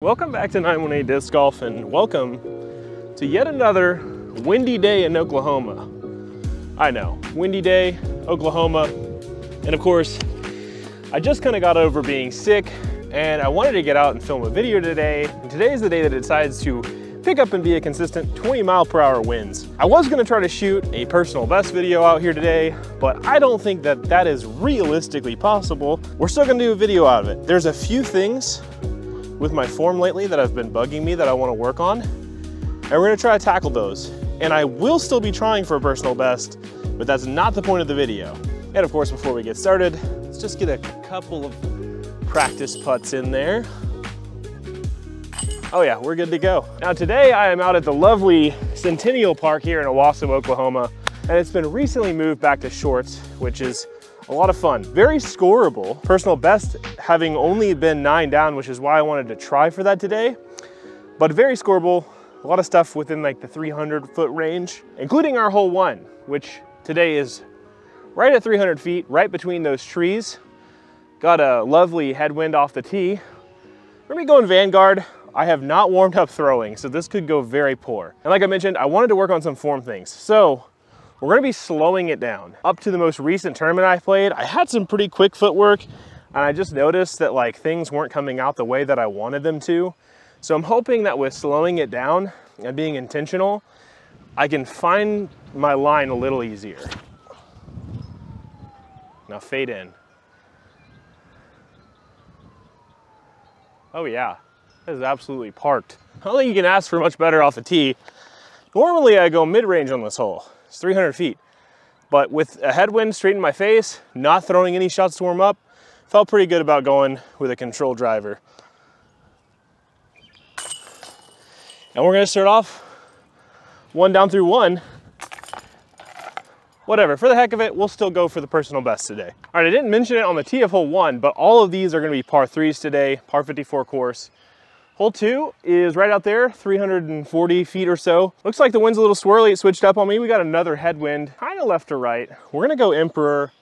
Welcome back to 918 Disc Golf, and welcome to yet another windy day in Oklahoma. I know, windy day, Oklahoma, and of course, I just kind of got over being sick, and I wanted to get out and film a video today. And today is the day that it decides to pick up and be a consistent 20-mile-per-hour winds. I was going to try to shoot a personal best video out here today, but I don't think that is realistically possible. We're still going to do a video out of it. There's a few things with my form lately that have been bugging me that I want to work on, and we're going to try to tackle those. And I will still be trying for a personal best, but that's not the point of the video. And of course, before we get started, let's just get a couple of practice putts in there. Oh yeah, we're good to go. Now today I am out at the lovely Centennial Park here in Owasso, Oklahoma, and it's been recently moved back to shorts, which is a lot of fun, very scoreable. Personal best having only been 9 down, which is why I wanted to try for that today, but very scoreable. A lot of stuff within like the 300-foot range, including our hole 1, which today is right at 300 feet, right between those trees. Got a lovely headwind off the tee. We're gonna be going Vanguard. I have not warmed up throwing, so this could go very poor. And like I mentioned, I wanted to work on some form things. So we're gonna be slowing it down. Up to the most recent tournament I played, I had some pretty quick footwork, and I just noticed that like things weren't coming out the way that I wanted them to. So I'm hoping that with slowing it down and being intentional, I can find my line a little easier. Now fade in. Oh yeah, that is absolutely parked. I don't think you can ask for much better off the tee. Normally I go mid-range on this hole. It's 300 feet, but with a headwind straight in my face, not throwing any shots to warm up, felt pretty good about going with a control driver. And we're gonna start off 1 down through 1. Whatever, for the heck of it, we'll still go for the personal best today. All right, I didn't mention it on the tee of hole 1, but all of these are gonna be par 3s today, par 54 course. Hole 2 is right out there, 340 feet or so. Looks like the wind's a little swirly, it switched up on me. We got another headwind, kind of left to right. We're gonna go Emperor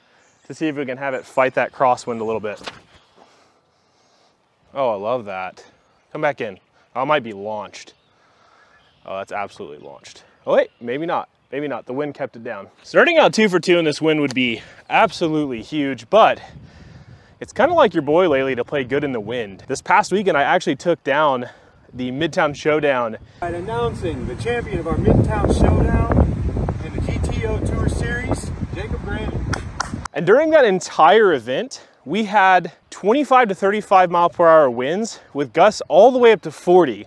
to see if we can have it fight that crosswind a little bit. Oh, I love that. Come back in. I might be launched. Oh, that's absolutely launched. Oh wait, maybe not, maybe not. The wind kept it down. Starting out 2 for 2 in this wind would be absolutely huge, but it's kind of like your boy lately to play good in the wind. This past weekend, I actually took down the Midtown Showdown. All right, announcing the champion of our Midtown Showdown in the GTO Tour Series, Jacob Grannon. And during that entire event, we had 25 to 35 mile per hour winds with gusts all the way up to 40.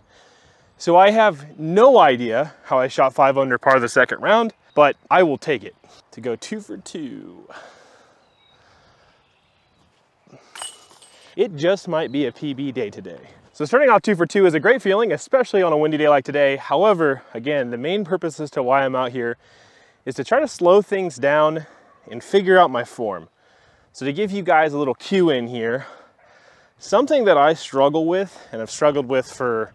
So I have no idea how I shot 5 under par the second round, but I will take it to go 2 for 2. It just might be a PB day today. So starting off 2 for 2 is a great feeling, especially on a windy day like today. However, again, the main purpose as to why I'm out here is to try to slow things down and figure out my form. So to give you guys a little cue in here, something that I struggle with and I've struggled with for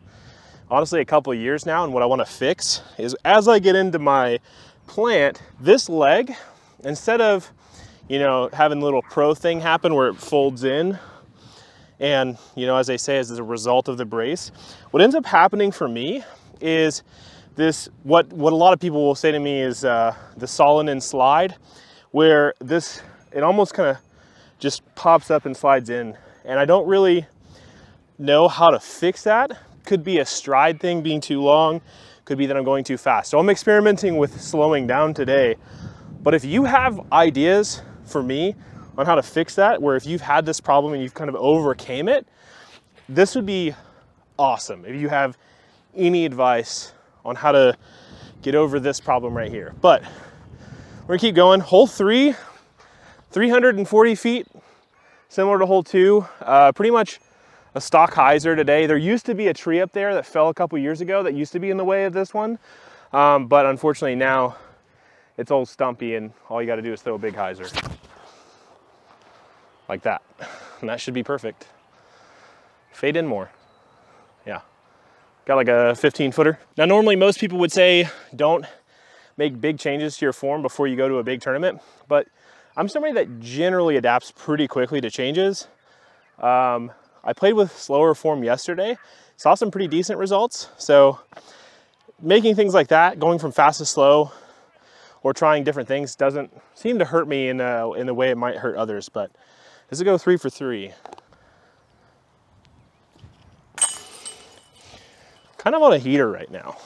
honestly a couple of years now, and what I want to fix is as I get into my plant, this leg, instead of, you know, having a little pro thing happen where it folds in, and, you know, as they say, as a result of the brace, what ends up happening for me is this, what a lot of people will say to me is the Solinen slide, where this, it almost kind of just pops up and slides in. And I don't really know how to fix that. Could be a stride thing being too long, could be that I'm going too fast. So I'm experimenting with slowing down today. But if you have ideas for me on how to fix that, where if you've had this problem and you've kind of overcame it, this would be awesome. If you have any advice on how to get over this problem right here. But we're gonna keep going. Hole 3, 340 feet, similar to hole 2, pretty much a stock hyzer today. There used to be a tree up there that fell a couple years ago that used to be in the way of this one. But unfortunately now it's all stumpy and all you gotta do is throw a big hyzer. Like that, and that should be perfect. Fade in more. Yeah, got like a 15-footer. Now normally most people would say don't make big changes to your form before you go to a big tournament, but I'm somebody that generally adapts pretty quickly to changes. I played with slower form yesterday saw some pretty decent results. So making things like that, going from fast to slow or trying different things doesn't seem to hurt me in the way it might hurt others. But does it go 3 for 3? Kind of on a heater right now,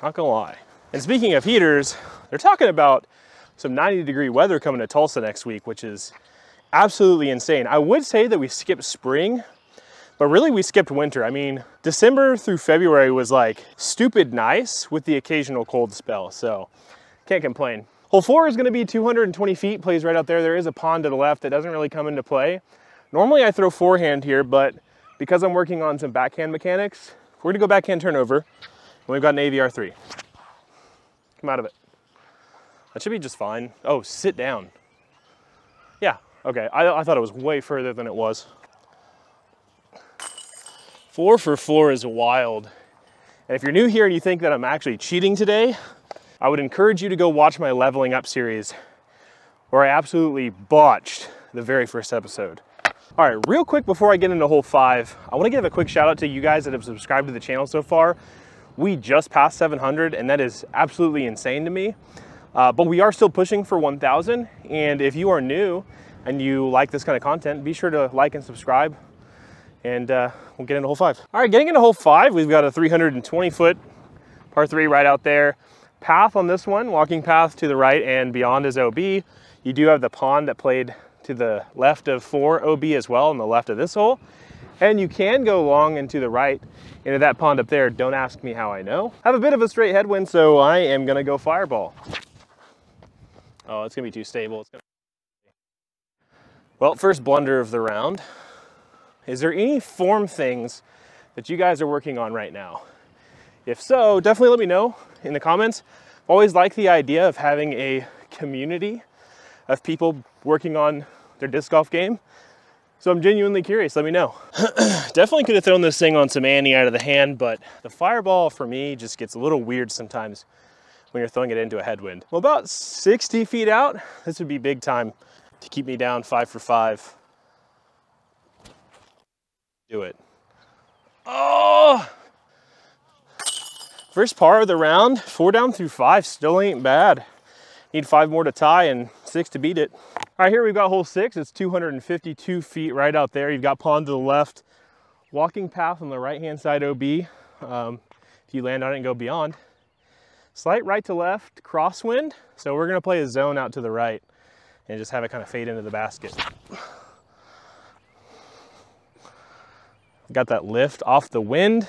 not gonna lie. And speaking of heaters, they're talking about some 90-degree weather coming to Tulsa next week, which is absolutely insane. I would say that we skipped spring, but really we skipped winter. I mean, December through February was like stupid nice with the occasional cold spell, so can't complain. Hole 4 is gonna be 220 feet, plays right out there. There is a pond to the left that doesn't really come into play. Normally I throw forehand here, but because I'm working on some backhand mechanics, we're gonna go backhand turnover, and we've got an AVR 3. Come out of it. That should be just fine. Oh, sit down. Yeah, okay, I thought it was way further than it was. 4 for 4 is wild. And if you're new here and you think that I'm actually cheating today, I would encourage you to go watch my leveling up series where I absolutely botched the very first episode. All right, real quick before I get into hole 5, I wanna give a quick shout out to you guys that have subscribed to the channel so far. We just passed 700 and that is absolutely insane to me. But we are still pushing for 1,000. And if you are new and you like this kind of content, be sure to like and subscribe, and we'll get into hole 5. All right, getting into hole 5, we've got a 320 foot par 3 right out there. Path on this one, walking path to the right and beyond is OB. You do have the pond that played to the left of 4 OB as well on the left of this hole. And you can go long and to the right into that pond up there. Don't ask me how I know. I have a bit of a straight headwind, so I am gonna go fireball. Oh, it's gonna be too stable. It's gonna... Well, first blunder of the round. Is there any form things that you guys are working on right now? If so, definitely let me know in the comments. I've always liked the idea of having a community of people working on their disc golf game. So I'm genuinely curious, let me know. Definitely could have thrown this thing on some ante out of the hand, but the fireball for me just gets a little weird sometimes when you're throwing it into a headwind. Well, about 60 feet out, this would be big time to keep me down 5 for 5. Do it. Oh! First par of the round, 4 down through 5, still ain't bad. Need 5 more to tie and 6 to beat it. All right, here we've got hole 6. It's 252 feet right out there. You've got pond to the left, walking path on the right-hand side OB. If you land on it and go beyond. Slight right to left crosswind. So we're gonna play a zone out to the right and just have it kind of fade into the basket. Got that lift off the wind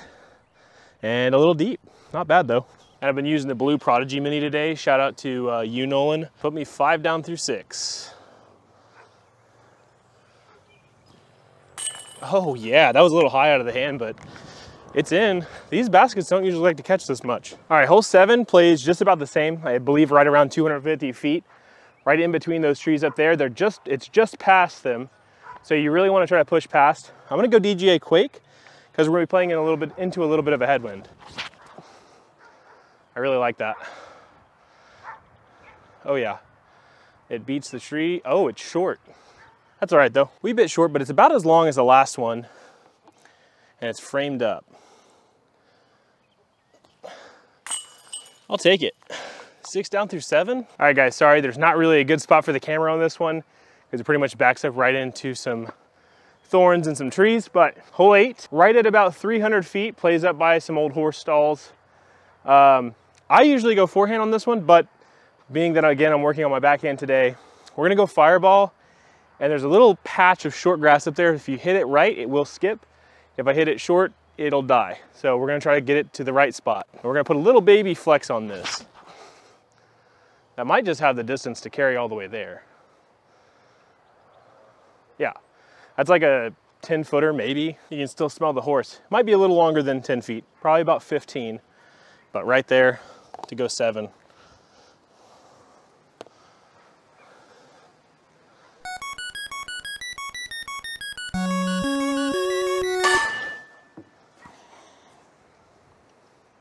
and a little deep. Not bad though. And I've been using the blue Prodigy Mini today. Shout out to you, Nolan. Put me 5 down through 6. Oh yeah, that was a little high out of the hand, but it's in. These baskets don't usually like to catch this much. All right, hole 7 plays just about the same. I believe right around 250 feet, right in between those trees up there. They're just, it's just past them. So you really want to try to push past. I'm going to go DGA Quake because we're going to be playing in a little bit, into a little bit of a headwind. I really like that. Oh yeah, it beats the tree. Oh, it's short. That's all right though. Wee bit short, but it's about as long as the last one. And it's framed up. I'll take it. 6 down through 7. All right guys, sorry, there's not really a good spot for the camera on this one because it pretty much backs up right into some thorns and some trees, but hole 8, right at about 300 feet, plays up by some old horse stalls. I usually go forehand on this one, but being that again, I'm working on my backhand today, we're gonna go fireball. And there's a little patch of short grass up there. If you hit it right, it will skip. If I hit it short, it'll die. So we're gonna try to get it to the right spot. And we're gonna put a little baby flex on this. That might just have the distance to carry all the way there. Yeah, that's like a 10 footer maybe. You can still smell the horse. Might be a little longer than 10 feet, probably about 15, but right there to go 7.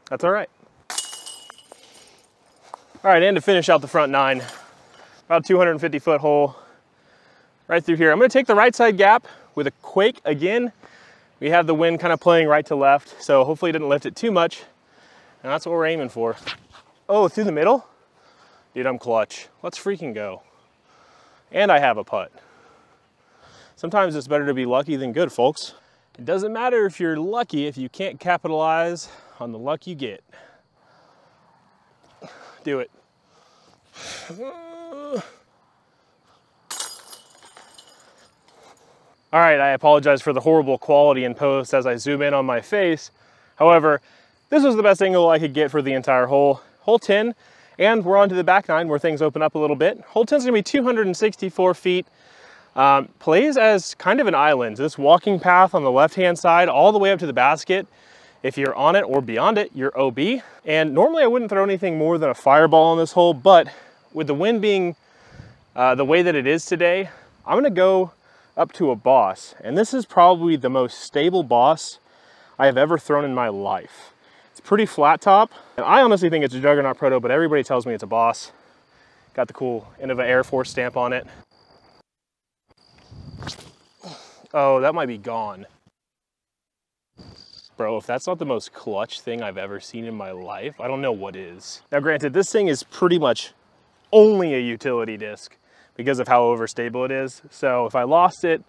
That's all right. All right, and to finish out the front 9, about 250 foot hole right through here. I'm gonna take the right side gap with a quake again. We have the wind kind of playing right to left, so hopefully it didn't lift it too much. And that's what we're aiming for. Oh, through the middle? Dude, I'm clutch. Let's freaking go. And I have a putt. Sometimes it's better to be lucky than good, folks. It doesn't matter if you're lucky if you can't capitalize on the luck you get. Do it. All right, I apologize for the horrible quality in post as I zoom in on my face. However, this was the best angle I could get for the entire hole. Hole 10, and we're on to the back nine where things open up a little bit. Hole 10 is gonna be 264 feet. Plays as kind of an island. This walking path on the left-hand side all the way up to the basket. If you're on it or beyond it, you're OB. And normally I wouldn't throw anything more than a fireball on this hole, but with the wind being the way that it is today, I'm gonna go up to a boss. And this is probably the most stable boss I have ever thrown in my life. It's pretty flat top. And I honestly think it's a Juggernaut Proto, but everybody tells me it's a boss. Got the cool Innova Air Force stamp on it. Oh, that might be gone. Bro, if that's not the most clutch thing I've ever seen in my life, I don't know what is. Now granted, this thing is pretty much only a utility disc because of how overstable it is. So if I lost it,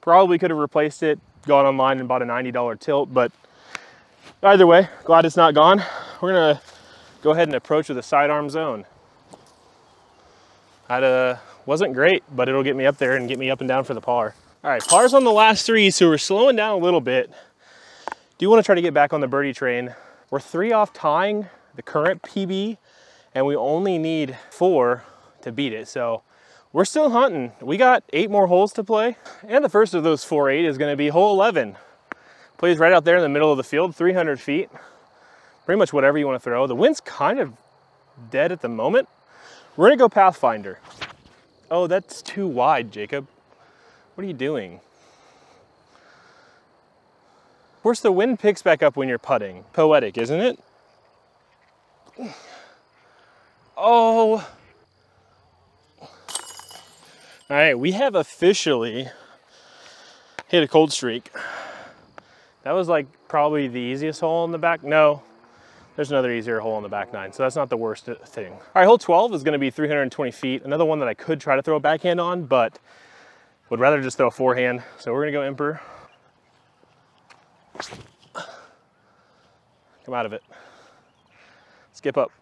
probably could have replaced it, gone online and bought a $90 tilt, but either way, glad it's not gone. We're gonna go ahead and approach with a sidearm zone. That wasn't great, but it'll get me up there and get me up and down for the par. All right, par's on the last three, so we're slowing down a little bit. Do you want to try to get back on the birdie train? We're three off tying the current PB, and we only need four to beat it. So we're still hunting. We got 8 more holes to play, and the first of those 4-8 is going to be hole 11. Plays right out there in the middle of the field, 300 feet. Pretty much whatever you want to throw. The wind's kind of dead at the moment. We're going to go Pathfinder. Oh, that's too wide, Jacob. What are you doing? Of course, the wind picks back up when you're putting. Poetic, isn't it? Oh. All right, we have officially hit a cold streak. That was like probably the easiest hole in the back. No, there's another easier hole in the back nine, so that's not the worst thing. All right, hole 12 is gonna be 320 feet. Another one that I could try to throw a backhand on, but would rather just throw a forehand. So we're gonna go Emperor. Come out of it. Skip up.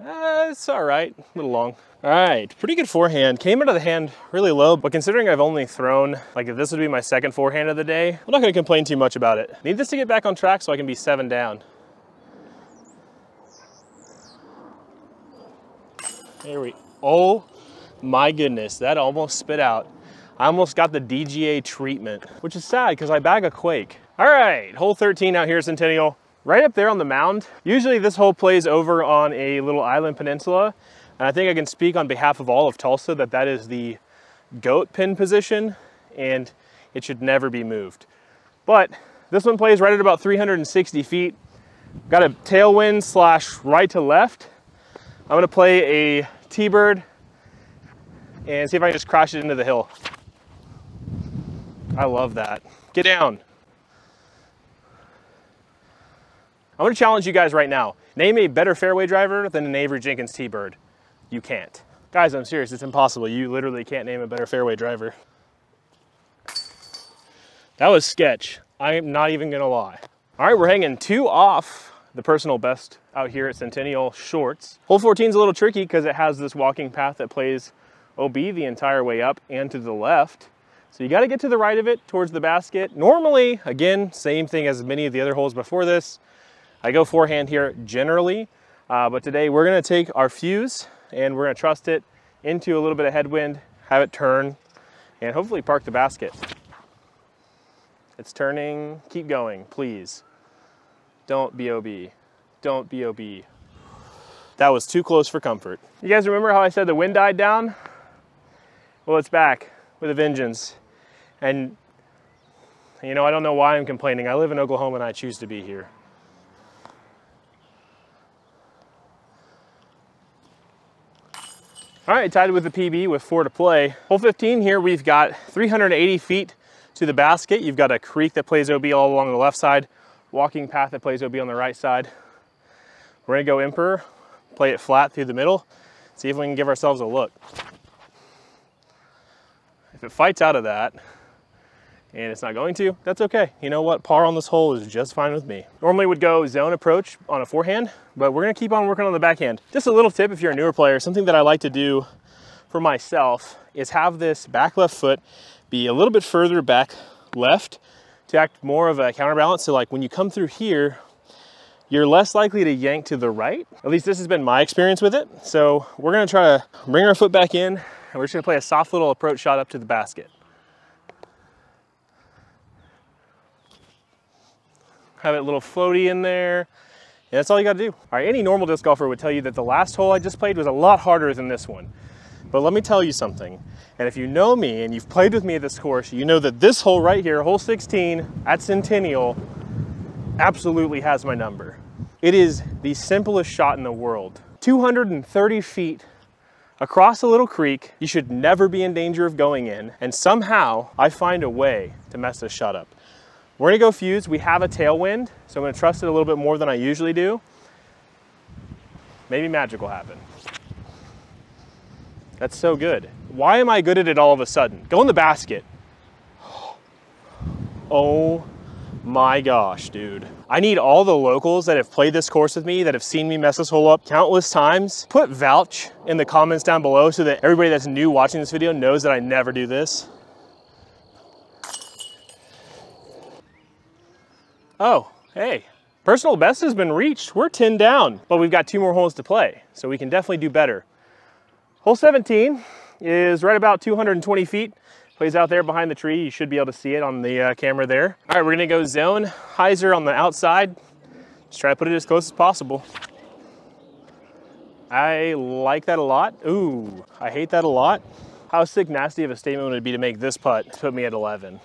It's all right, a little long. All right, pretty good forehand. Came out of the hand really low, but considering I've only thrown, like if this would be my second forehand of the day, I'm not gonna complain too much about it. Need this to get back on track so I can be 7 down. Here we, oh. My goodness, that almost spit out. I almost got the DGA treatment, which is sad because I bag a Quake. All right, hole 13 out here at Centennial. Right up there on the mound. Usually this hole plays over on a little island peninsula. And I think I can speak on behalf of all of Tulsa that that is the goat pin position and it should never be moved. But this one plays right at about 360 feet. Got a tailwind slash right to left. I'm gonna play a T-bird and see if I can just crash it into the hill. I love that. Get down. I'm gonna challenge you guys right now. Name a better fairway driver than an Avery Jenkins T-bird. You can't. Guys, I'm serious, it's impossible. You literally can't name a better fairway driver. That was sketch. I am not even gonna lie. All right, we're hanging 2 off the personal best out here at Centennial Shorts. Hole 14's a little tricky because it has this walking path that plays OB the entire way up and to the left. So you got to get to the right of it towards the basket. Normally, again, same thing as many of the other holes before this. I go forehand here generally, but today we're going to take our fuse and we're going to trust it into a little bit of headwind, have it turn, and hopefully park the basket. It's turning. Keep going, please. Don't be OB. Don't be OB. That was too close for comfort. You guys remember how I said the wind died down? Well, it's back with a vengeance. And you know, I don't know why I'm complaining. I live in Oklahoma and I choose to be here. All right, tied with the PB with 4 to play. Hole 15 here, we've got 380 feet to the basket. You've got a creek that plays OB all along the left side, walking path that plays OB on the right side. We're gonna go Emperor, play it flat through the middle, see if we can give ourselves a look. If it fights out of that, and it's not going to, that's okay. You know what, par on this hole is just fine with me. Normally would go zone approach on a forehand, but we're gonna keep on working on the backhand. Just a little tip if you're a newer player, something that I like to do for myself is have this back left foot be a little bit further back left to act more of a counterbalance. So like when you come through here, you're less likely to yank to the right. At least this has been my experience with it. So we're gonna try to bring our foot back in, and we're just gonna play a soft little approach shot up to the basket. Have it a little floaty in there. And that's all you gotta do. All right, any normal disc golfer would tell you that the last hole I just played was a lot harder than this one. But let me tell you something. And if you know me and you've played with me at this course, you know that this hole right here, hole 16 at Centennial, absolutely has my number. It is the simplest shot in the world. 230 feet across a little creek, you should never be in danger of going in. And somehow I find a way to mess this shot up. We're gonna go fuse. We have a tailwind, so I'm gonna trust it a little bit more than I usually do. Maybe magic will happen. That's so good. Why am I good at it all of a sudden? Go in the basket. Oh my gosh, dude. I need all the locals that have played this course with me, that have seen me mess this hole up countless times. Put vouch in the comments down below so that everybody that's new watching this video knows that I never do this. Oh, hey, personal best has been reached. We're 10 down, but we've got two more holes to play, so we can definitely do better. Hole 17 is right about 220 feet. Plays out there behind the tree. You should be able to see it on the camera there. All right, we're gonna go zone hyzer on the outside. Just try to put it as close as possible. I like that a lot. Ooh, I hate that a lot. How sick nasty of a statement would it be to make this putt to put me at 11?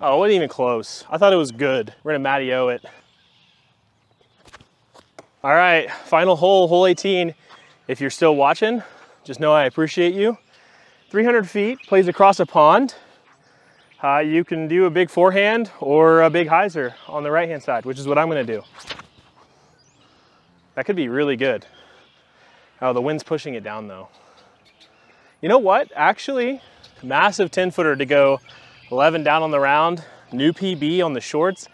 Oh, it wasn't even close. I thought it was good. We're gonna Matty-O it. All right, final hole, hole 18. If you're still watching, just know I appreciate you. 300 feet, plays across a pond. You can do a big forehand or a big hyzer on the right-hand side, which is what I'm gonna do. That could be really good. Oh, the wind's pushing it down though. You know what? Actually, massive 10-footer to go 11 down on the round, new PB on the shorts,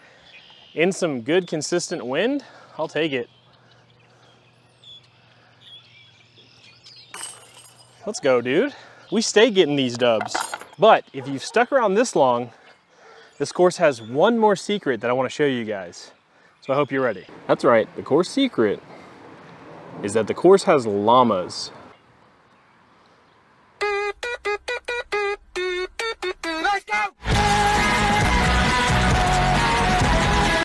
in some good consistent wind. I'll take it. Let's go, dude. We stay getting these dubs. But if you've stuck around this long, this course has one more secret that I want to show you guys. So I hope you're ready. That's right, the course secret is that the course has llamas.